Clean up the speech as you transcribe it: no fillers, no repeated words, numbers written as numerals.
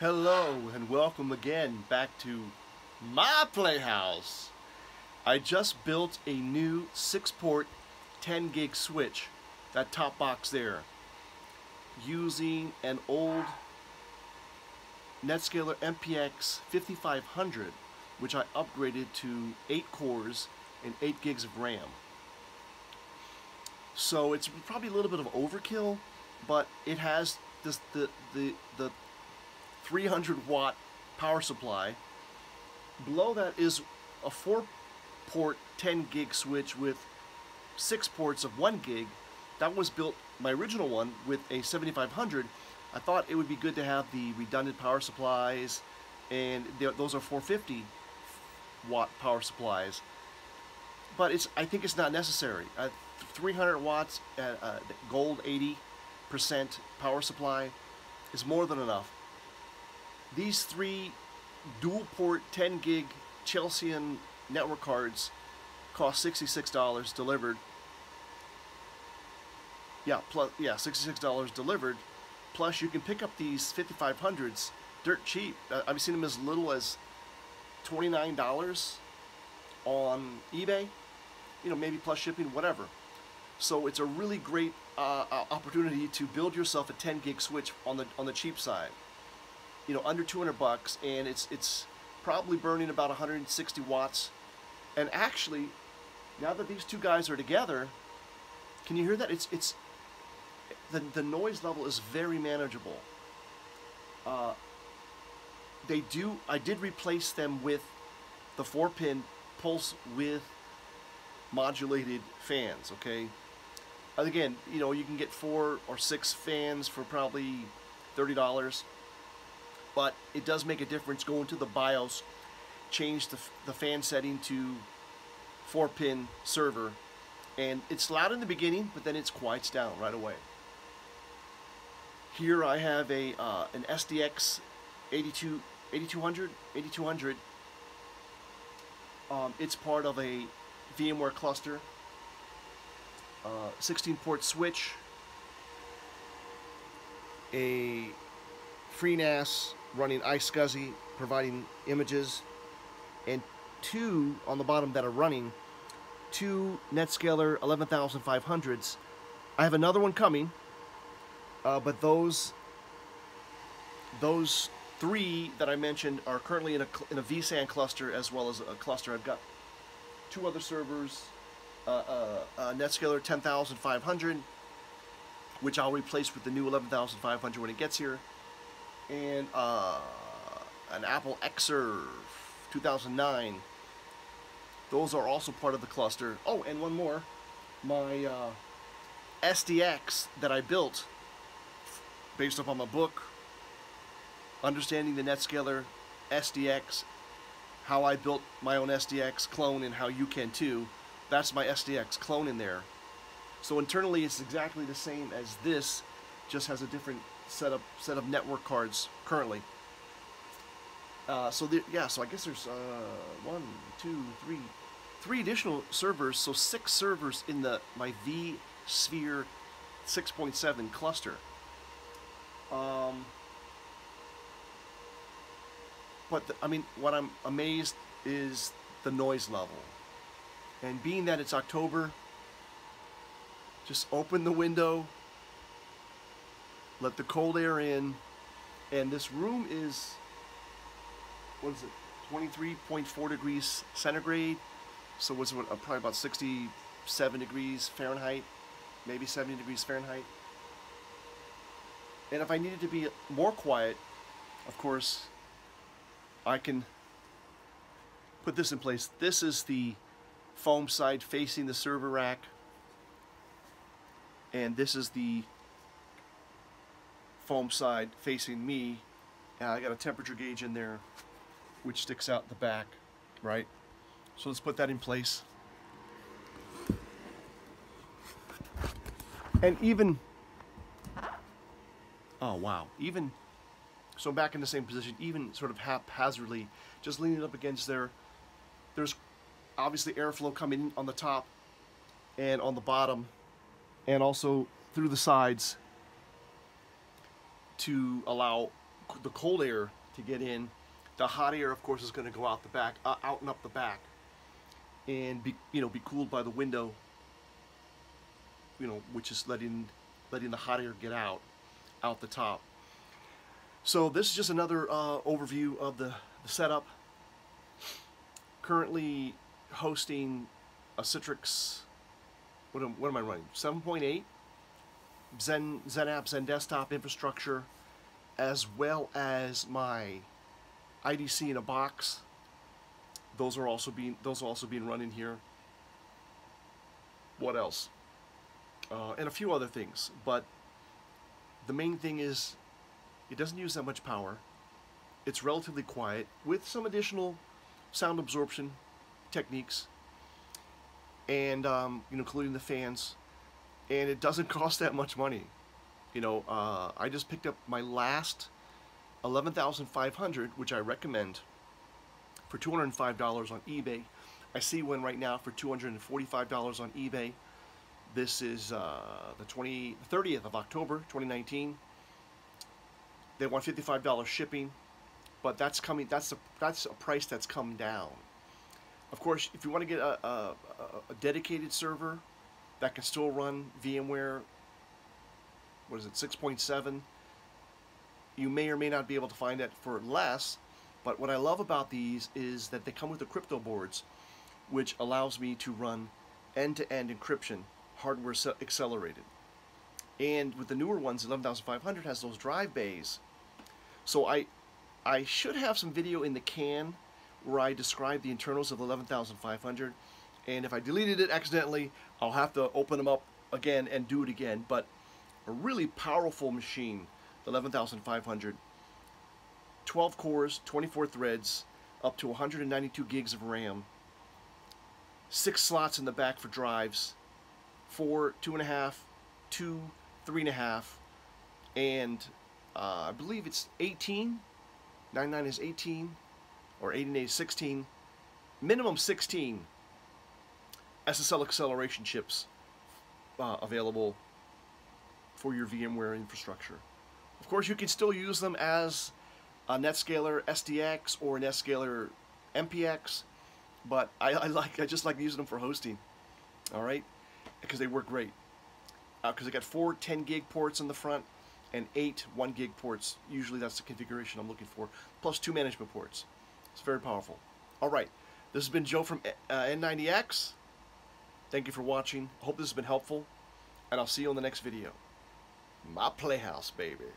Hello and welcome again back to my playhouse. I just built a new 6-port 10 gig switch, that top box there, using an old Netscaler MPX 5500, which I upgraded to 8 cores and 8 gigs of RAM. So it's probably a little bit of overkill, but it has this, the 300-watt power supply. Below that is a 4-port 10-gig switch with 6 ports of 1 gig. That was built, my original one, with a 7500. I thought it would be good to have the redundant power supplies, and those are 450-watt power supplies. But I think it's not necessary. 300 watts, gold 80% power supply is more than enough. These 3 dual port 10 gig Chelsio network cards cost $66 delivered. Yeah, $66 delivered. Plus you can pick up these 5500s dirt cheap. I've seen them as little as $29 on eBay, you know, maybe plus shipping, whatever. So it's a really great opportunity to build yourself a 10 gig switch on the cheap side. You know, under 200 bucks, and it's probably burning about 160 watts. And actually, now that these two guys are together, can you hear that? It's the noise level is very manageable. I did replace them with the 4-pin pulse width modulated fans. Okay, and again, you know, you can get 4 or 6 fans for probably $30. But it does make a difference. Go into the BIOS, change the fan setting to 4-pin server, and it's loud in the beginning, but then it quiets down right away. Here I have a an SDX 8200. It's part of a VMware cluster, 16-port switch, a FreeNAS running iSCSI, providing images, and 2 on the bottom that are running, 2 Netscaler 11500s. I have another one coming, but those 3 that I mentioned are currently in a vSAN cluster, as well as a cluster. I've got 2 other servers, Netscaler 10500, which I'll replace with the new 11500 when it gets here, and an Apple XServe 2009. Those are also part of the cluster. Oh, and one more, my SDX that I built based upon my book, Understanding the Netscaler SDX, how I built my own SDX clone and how you can too. That's my SDX clone in there. So internally it's exactly the same as this, just has a different set of network cards currently. So I guess there's 3 additional servers, so 6 servers in my vSphere 6.7 cluster. What I'm amazed is the noise level, and being that it's October, just open the window, let the cold air in, and this room is, what is it, 23.4 degrees centigrade, so was probably about 67 degrees Fahrenheit, maybe 70 degrees Fahrenheit. And if I needed to be more quiet, of course, I can put this in place. This is the foam side facing the server rack, and this is the foam side facing me, and I got a temperature gauge in there which sticks out the back, right? So let's put that in place. And even, oh wow, even, so I'm back in the same position, even sort of haphazardly, just leaning up against there. There's obviously airflow coming in on the top and on the bottom, and also through the sides, to allow the cold air to get in. The hot air, of course, is going to go out the back, out and up the back, and be cooled by the window. Which is letting the hot air get out the top. So this is just another overview of the setup. Currently hosting a Citrix. What am I running? 7.8 Zen app, Zen desktop infrastructure, as well as my IDC in a box. Those are also being run in here. What else? And a few other things, but the main thing is it doesn't use that much power. It's relatively quiet with some additional sound absorption techniques, and including the fans. And it doesn't cost that much money. I just picked up my last 11,500, which I recommend, for $205 on eBay. I see one right now for $245 on eBay. This is the 30th of October, 2019. They want $55 shipping, but that's coming. That's a price that's come down. Of course, if you want to get a dedicated server that can still run VMware, 6.7, you may or may not be able to find that for less. But what I love about these is that they come with the crypto boards, which allows me to run end-to-end encryption, hardware accelerated. And with the newer ones, 11,500 has those drive bays. So I should have some video in the can where I describe the internals of 11,500. And if I deleted it accidentally, I'll have to open them up again and do it again. But a really powerful machine, 11,500, 12 cores, 24 threads, up to 192 gigs of RAM, 6 slots in the back for drives, 4, 2.5, 2, 3.5, and I believe it's 18. 99 is 18, or 88 is 16. Minimum 16 SSL acceleration chips available for your VMware infrastructure. Of course, you can still use them as a Netscaler SDX or a Netscaler MPX, but I just like using them for hosting. All right, because they work great. Because I got 4 10-gig ports in the front and 8 1-gig ports. Usually that's the configuration I'm looking for, plus 2 management ports. It's very powerful. All right, this has been Joe from N90X. Thank you for watching. I hope this has been helpful, and I'll see you on the next video. My Playhouse, baby.